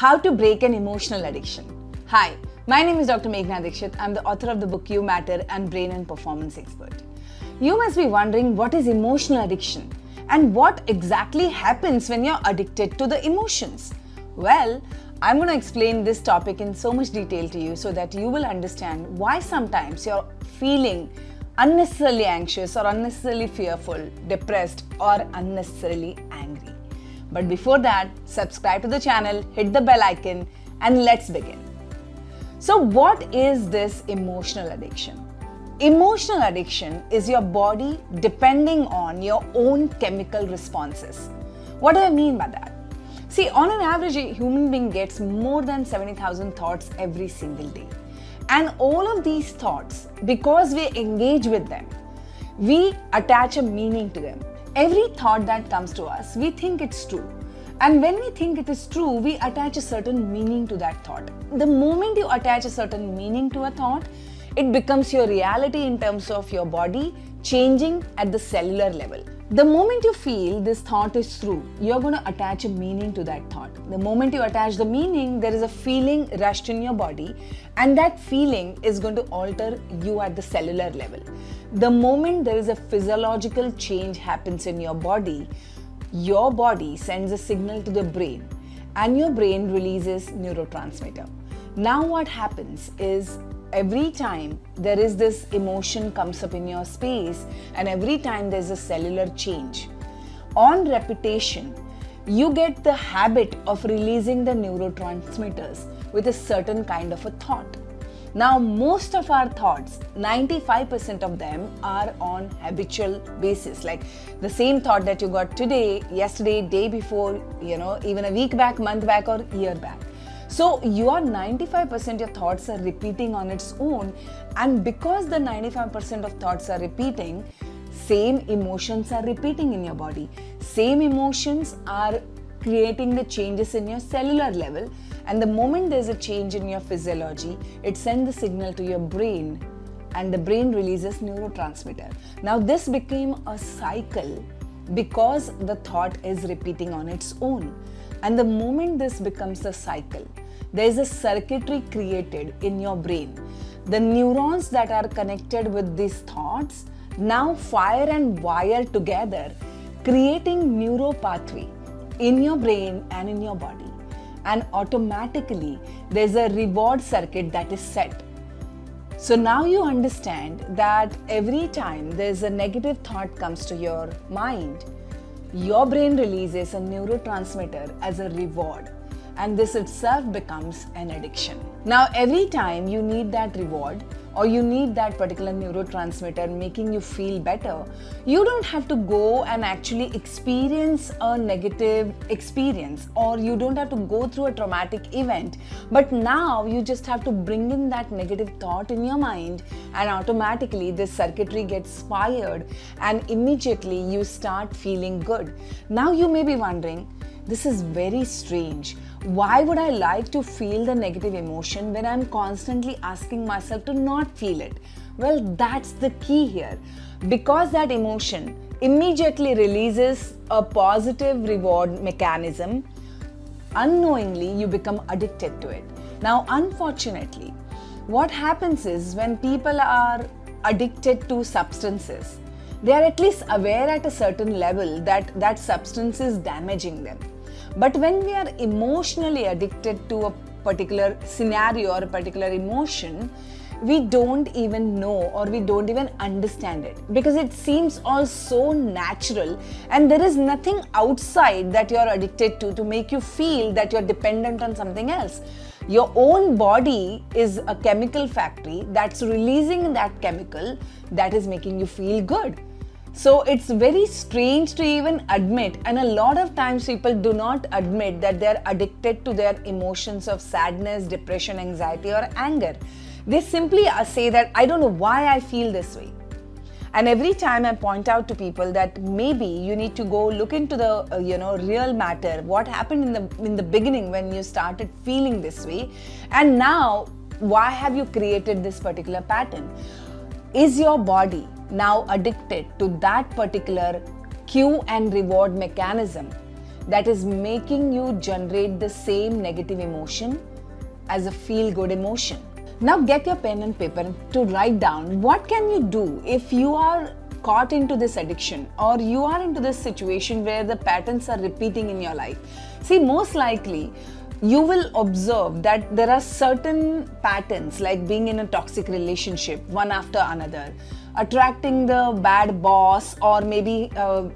How to break an emotional addiction. Hi, my name is Dr. Meghana Dikshit. I'm the author of the book You Matter and Brain and Performance Expert. You must be wondering what is emotional addiction and what exactly happens when you're addicted to the emotions. Well, I'm going to explain this topic in so much detail to you so that you will understand why sometimes you're feeling unnecessarily anxious or unnecessarily fearful, depressed or unnecessarily angry. But before that, subscribe to the channel, hit the bell icon and let's begin. So what is this emotional addiction? Emotional addiction is your body depending on your own chemical responses. What do I mean by that? See, on an average, a human being gets more than 70,000 thoughts every single day. And all of these thoughts, because we engage with them, we attach a meaning to them. Every thought that comes to us, we think it's true. And when we think it is true, we attach a certain meaning to that thought. The moment you attach a certain meaning to a thought, it becomes your reality in terms of your body changing at the cellular level. The moment you feel this thought is true, you're going to attach a meaning to that thought. The moment you attach the meaning, there is a feeling rushed in your body, and that feeling is going to alter you at the cellular level. The moment there is a physiological change happens in your body sends a signal to the brain, and your brain releases neurotransmitter. Now what happens is, every time there is this emotion comes up in your space and every time there's a cellular change, on repetition, you get the habit of releasing the neurotransmitters with a certain kind of a thought. Now, most of our thoughts, 95% of them are on habitual basis, like the same thought that you got today, yesterday, day before, even a week back, month back or year back. So your 95% of thoughts are repeating on its own, and because the 95% of thoughts are repeating, same emotions are repeating in your body. Same emotions are creating the changes in your cellular level, and the moment there's a change in your physiology, it sends the signal to your brain and the brain releases neurotransmitter. Now this became a cycle because the thought is repeating on its own. And the moment this becomes a cycle, there is a circuitry created in your brain. The neurons that are connected with these thoughts now fire and wire together, creating neural pathway in your brain and in your body. And automatically, there is a reward circuit that is set. So now you understand that every time there is a negative thought comes to your mind, your brain releases a neurotransmitter as a reward, and this itself becomes an addiction. Now every time you need that reward or you need that particular neurotransmitter making you feel better, you don't have to go and actually experience a negative experience, or you don't have to go through a traumatic event, but now you just have to bring in that negative thought in your mind, and automatically this circuitry gets fired and immediately you start feeling good. Now you may be wondering, this is very strange. Why would I like to feel the negative emotion when I'm constantly asking myself to not feel it? Well, that's the key here. Because that emotion immediately releases a positive reward mechanism, unknowingly you become addicted to it. Now, unfortunately, what happens is when people are addicted to substances, they are at least aware at a certain level that that substance is damaging them. But when we are emotionally addicted to a particular scenario or a particular emotion, we don't even know or we don't even understand it, because it seems all so natural and there is nothing outside that you are addicted to make you feel that you are dependent on something else. Your own body is a chemical factory that's releasing that chemical that is making you feel good. So it's very strange to even admit, and a lot of times people do not admit that they're addicted to their emotions of sadness, depression, anxiety or anger. They simply say that I don't know why I feel this way. And every time I point out to people that maybe you need to go look into the real matter, what happened in the beginning when you started feeling this way, and now why have you created this particular pattern? Is your body now addicted to that particular cue and reward mechanism that is making you generate the same negative emotion as a feel-good emotion. Now get your pen and paper to write down what can you do if you are caught into this addiction or you are into this situation where the patterns are repeating in your life. See, most likely you will observe that there are certain patterns like being in a toxic relationship one after another, attracting the bad boss, or maybe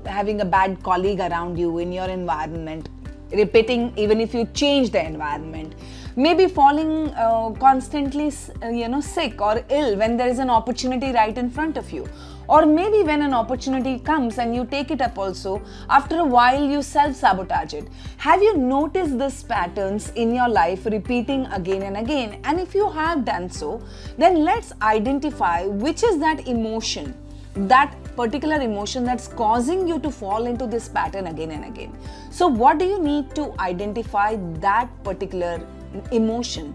having a bad colleague around you in your environment, repeating even if you change the environment, maybe falling constantly sick or ill when there is an opportunity right in front of you, or maybe when an opportunity comes and you take it up also, after a while you self-sabotage it. Have you noticed these patterns in your life repeating again and again? And if you have done so, then let's identify which is that emotion, that particular emotion that's causing you to fall into this pattern again and again. So what do you need to identify that particular emotion?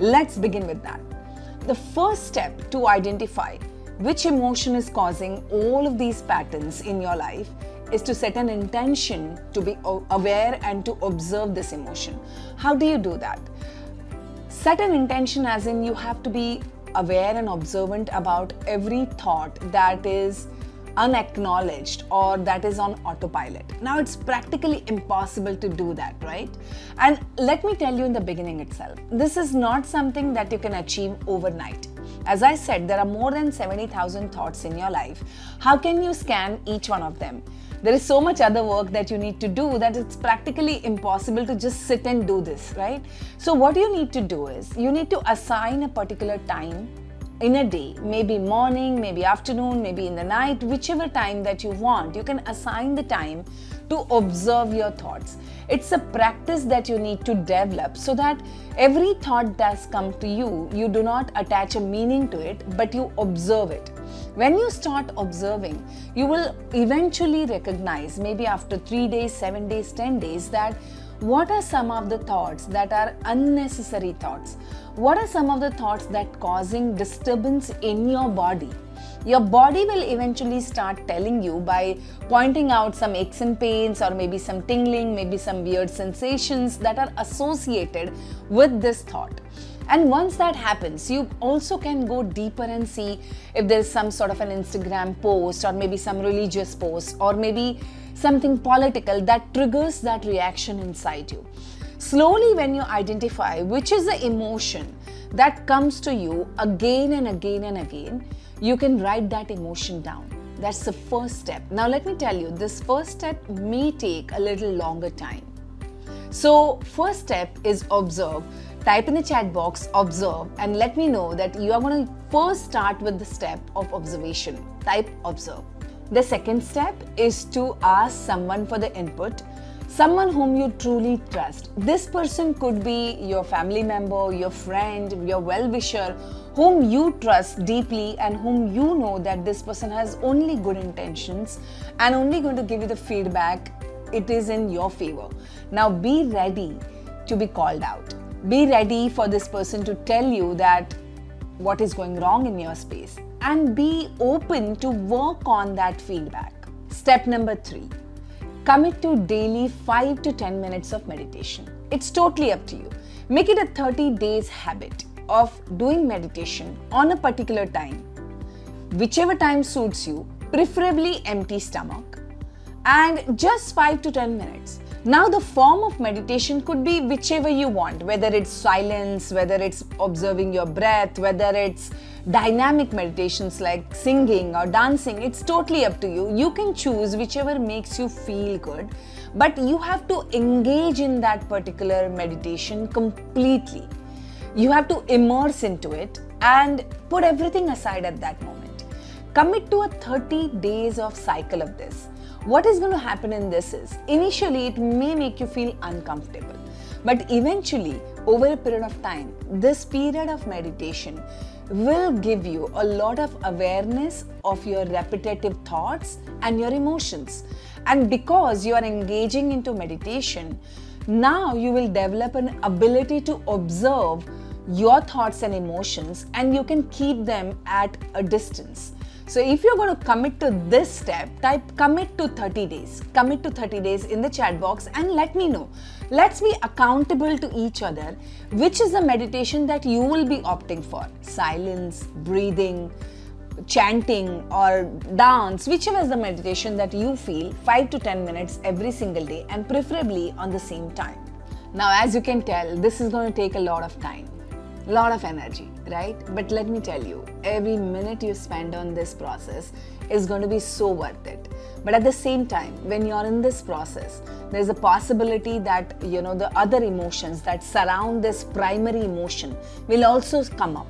Let's begin with that. The first step to identify which emotion is causing all of these patterns in your life is to set an intention to be aware and to observe this emotion. How do you do that? Set an intention as in you have to be aware and observant about every thought that is unacknowledged or that is on autopilot. Now it's practically impossible to do that, right? And let me tell you in the beginning itself, this is not something that you can achieve overnight. As I said, there are more than 70,000 thoughts in your life. How can you scan each one of them? There is so much other work that you need to do that it's practically impossible to just sit and do this, right? So what you need to do is you need to assign a particular time in a day, maybe morning, maybe afternoon, maybe in the night, whichever time that you want. You can assign the time to observe your thoughts. It's a practice that you need to develop so that every thought does come to you, you do not attach a meaning to it, but you observe it. When you start observing, you will eventually recognize, maybe after 3 days, 7 days, 10 days, that what are some of the thoughts that are unnecessary thoughts? What are some of the thoughts that causing disturbance in your body? Your body will eventually start telling you by pointing out some aches and pains, or maybe some tingling, maybe some weird sensations that are associated with this thought. And once that happens, you also can go deeper and see if there's some sort of an Instagram post, or maybe some religious post, or maybe something political that triggers that reaction inside you. Slowly, when you identify which is the emotion that comes to you again and again and again, you can write that emotion down. That's the first step. Now let me tell you, this first step may take a little longer time. So first step is observe. Type in the chat box observe and let me know that you are going to first start with the step of observation. Type observe. The second step is to ask someone for the input, someone whom you truly trust. This person could be your family member, your friend, your well-wisher, whom you trust deeply and whom you know that this person has only good intentions and only going to give you the feedback. It is in your favor. Now be ready to be called out. Be ready for this person to tell you that what is going wrong in your space, and be open to work on that feedback. Step number 3. Commit to daily 5 to 10 minutes of meditation. It's totally up to you. Make it a 30 days habit of doing meditation on a particular time, whichever time suits you, preferably empty stomach, and just 5 to 10 minutes. Now the form of meditation could be whichever you want, whether it's silence, whether it's observing your breath, whether it's dynamic meditations like singing or dancing. It's totally up to you. You can choose whichever makes you feel good, but you have to engage in that particular meditation completely. You have to immerse into it and put everything aside at that moment. Commit to a 30 days of cycle of this. What is going to happen in this is, initially it may make you feel uncomfortable, but eventually over a period of time, this period of meditation will give you a lot of awareness of your repetitive thoughts and your emotions. And because you are engaging into meditation, now you will develop an ability to observe your thoughts and emotions, and you can keep them at a distance. So if you're going to commit to this step, type commit to 30 days. Commit to 30 days in the chat box and let me know. Let's be accountable to each other. Which is the meditation that you will be opting for? Silence, breathing, chanting or dance, whichever is the meditation that you feel, 5 to 10 minutes every single day and preferably on the same time. Now, as you can tell, this is going to take a lot of time, a lot of energy, right? But let me tell you, every minute you spend on this process is going to be so worth it. But at the same time, when you're in this process, there's a possibility that, you know, the other emotions that surround this primary emotion will also come up.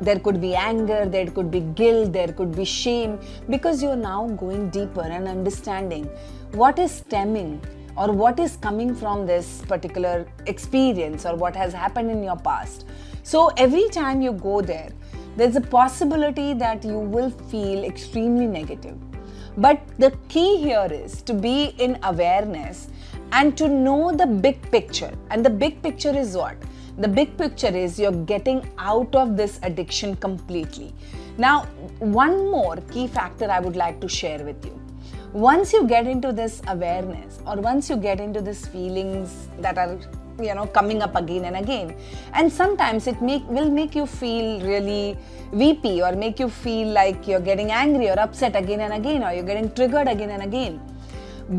There could be anger, there could be guilt, there could be shame, because you're now going deeper and understanding what is stemming or what is coming from this particular experience or what has happened in your past. So every time you go there, there's a possibility that you will feel extremely negative. But the key here is to be in awareness and to know the big picture. And the big picture is what? The big picture is you're getting out of this addiction completely. Now, one more key factor I would like to share with you. Once you get into this awareness or once you get into these feelings that are, you know, coming up again and again, and sometimes it will make you feel really weepy or make you feel like you're getting angry or upset again and again, or you're getting triggered again and again.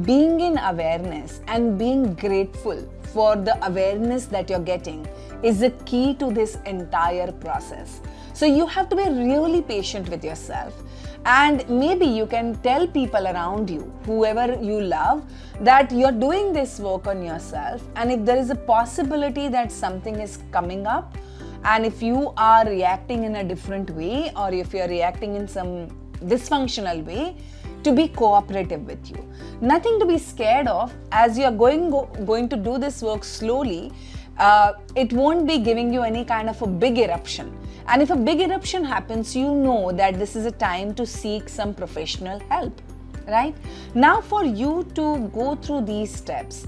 Being in awareness and being grateful for the awareness that you're getting is the key to this entire process. So you have to be really patient with yourself, and maybe you can tell people around you, whoever you love, that you're doing this work on yourself, and if there is a possibility that something is coming up and if you are reacting in a different way or if you're reacting in some dysfunctional way, to be cooperative with you. Nothing to be scared of, as you are going to do this work slowly, it won't be giving you any kind of a big eruption. And if a big eruption happens, you know that this is a time to seek some professional help, right? Now, for you to go through these steps,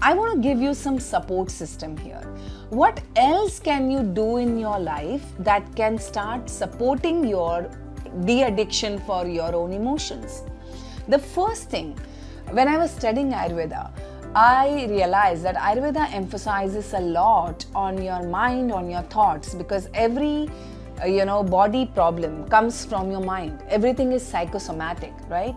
I want to give you some support system here. What else can you do in your life that can start supporting your de-addiction for your own emotions? The first thing, when I was studying Ayurveda, I realized that Ayurveda emphasizes a lot on your mind, on your thoughts, because every, body problem comes from your mind. Everything is psychosomatic, right?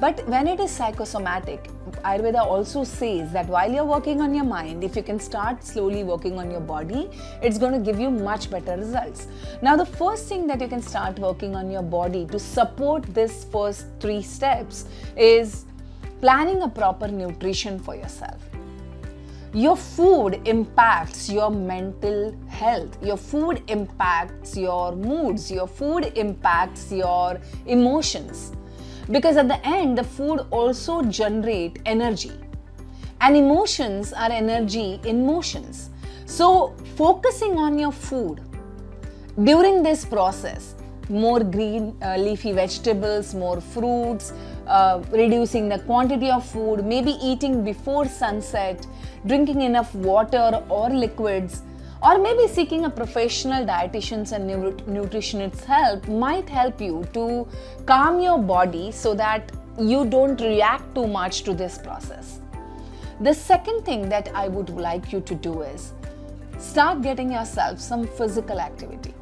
But when it is psychosomatic, Ayurveda also says that while you're working on your mind, if you can start slowly working on your body, it's going to give you much better results. Now, the first thing that you can start working on your body to support this first 3 steps is planning a proper nutrition for yourself. Your food impacts your mental health. Your food impacts your moods. Your food impacts your emotions. Because at the end, the food also generates energy. And emotions are energy in motions. So focusing on your food during this process, more green leafy vegetables, more fruits, reducing the quantity of food, maybe eating before sunset, drinking enough water or liquids, or maybe seeking a professional dietitian's and nutritionist's help might help you to calm your body so that you don't react too much to this process. The second thing that I would like you to do is start getting yourself some physical activity.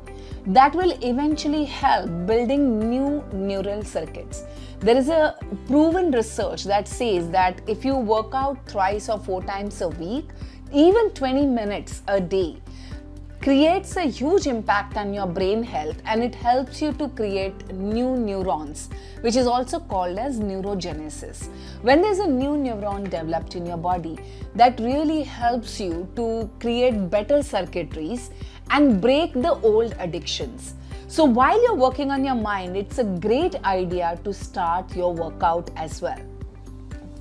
That will eventually help building new neural circuits. There is a proven research that says that if you work out thrice or 4 times a week, even 20 minutes a day, creates a huge impact on your brain health, and it helps you to create new neurons, which is also called as neurogenesis. When there's a new neuron developed in your body, that really helps you to create better circuitries and break the old addictions. So while you're working on your mind, it's a great idea to start your workout as well.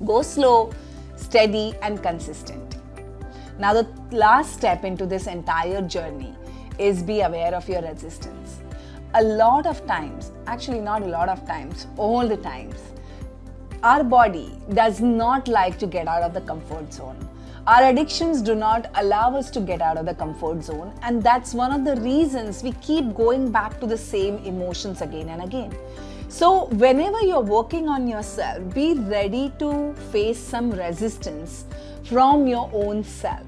Go slow, steady and consistent. Now, the last step into this entire journey is be aware of your resistance. A lot of times, actually not a lot of times, all the times, our body does not like to get out of the comfort zone. Our addictions do not allow us to get out of the comfort zone, and that's one of the reasons we keep going back to the same emotions again and again. So whenever you're working on yourself, be ready to face some resistance from your own self.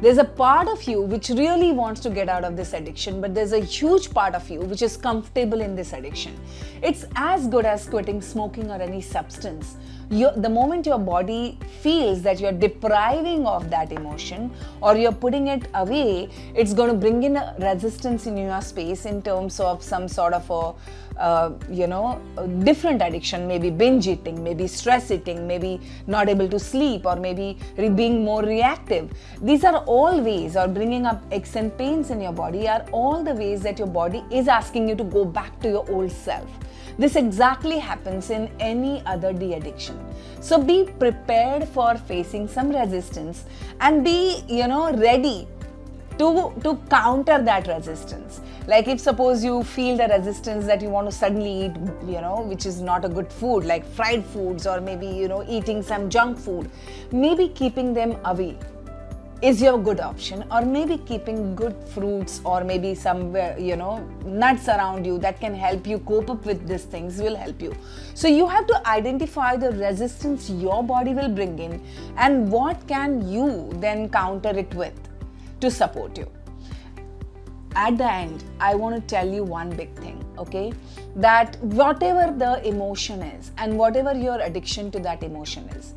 There's a part of you which really wants to get out of this addiction, but there's a huge part of you which is comfortable in this addiction. It's as good as quitting smoking or any substance. The moment your body feels that you're depriving of that emotion or you're putting it away, it's going to bring in a resistance in your space in terms of some sort of a different addiction, maybe binge eating, maybe stress eating, maybe not able to sleep, or maybe being more reactive. These are all ways, or bringing up aches and pains in your body, are all the ways that your body is asking you to go back to your old self. This exactly happens in any other de-addiction. So be prepared for facing some resistance and be, ready to counter that resistance. Like if suppose you feel the resistance that you want to suddenly eat, which is not a good food, like fried foods, or maybe, eating some junk food, maybe keeping them away is your good option, or maybe keeping good fruits or maybe some nuts around you that can help you cope up with these things will help you. So you have to identify the resistance your body will bring in and what can you then counter it with to support you. At the end, I want to tell you one big thing, okay? That whatever the emotion is and whatever your addiction to that emotion is,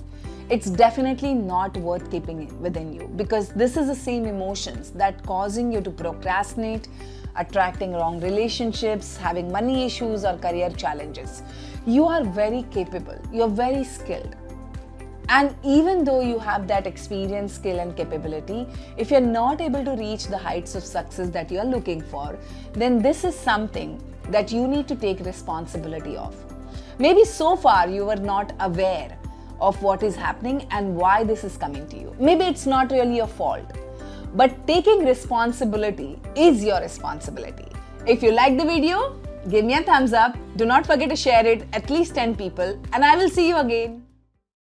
it's definitely not worth keeping it within you, because this is the same emotions that causing you to procrastinate, attracting wrong relationships, having money issues or career challenges. You are very capable, you're very skilled. And even though you have that experience, skill and capability, if you're not able to reach the heights of success that you're looking for, then this is something that you need to take responsibility of. Maybe so far you were not aware of what is happening and why this is coming to you. Maybe it's not really your fault, but taking responsibility is your responsibility. If you like the video, give me a thumbs up. Do not forget to share it at least 10 people, and I will see you again.